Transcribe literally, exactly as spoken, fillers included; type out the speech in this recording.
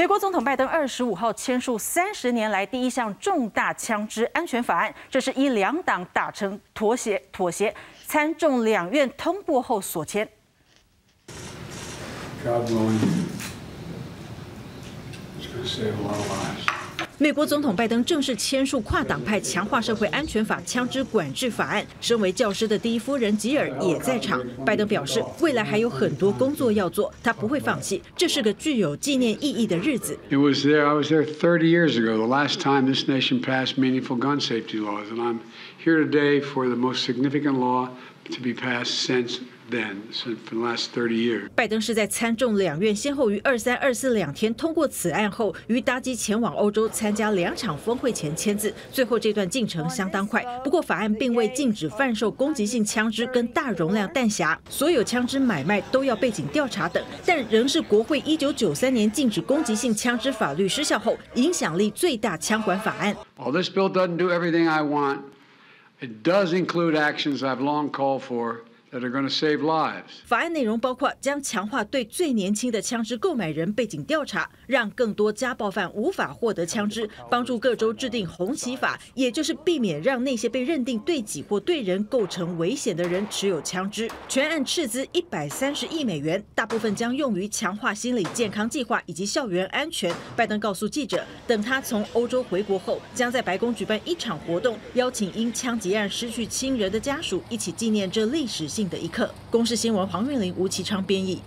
美国总统拜登二十五号签署三十年来第一项重大枪支安全法案，这是依两党达成妥协，妥协参众两院通过后所签。美国总统拜登正式签署跨党派强化社会安全法枪支管制法案。身为教师的第一夫人吉尔也在场。拜登表示，未来还有很多工作要做，他不会放弃。这是个具有纪念意义的日子。It was there. I was there thirty years ago, the last time this nation passed meaningful gun safety laws, and I'm here today for the most significant law to be passed since. 拜登是在参众两院先后于二三、二四两天通过此案后，于搭机前往欧洲参加两场峰会前签字。最后这段进程相当快，不过法案并未禁止贩售攻击性枪支跟大容量弹匣，所有枪支买卖都要背景调查等。但仍是国会一九九三年禁止攻击性枪支法律失效后影响力最大枪管法案。 that are going to save lives. 法案内容包括将强化对最年轻的枪支购买人背景调查，让更多家暴犯无法获得枪支，帮助各州制定红旗法，也就是避免让那些被认定对己或对人构成危险的人持有枪支。全案斥资一百三十亿美元，大部分将用于强化心理健康计划以及校园安全。拜登告诉记者，等他从欧洲回国后，将在白宫举办一场活动，邀请因枪击案失去亲人的家属一起纪念这历史性的一刻。公视新闻黄韵玲、吴其昌编译。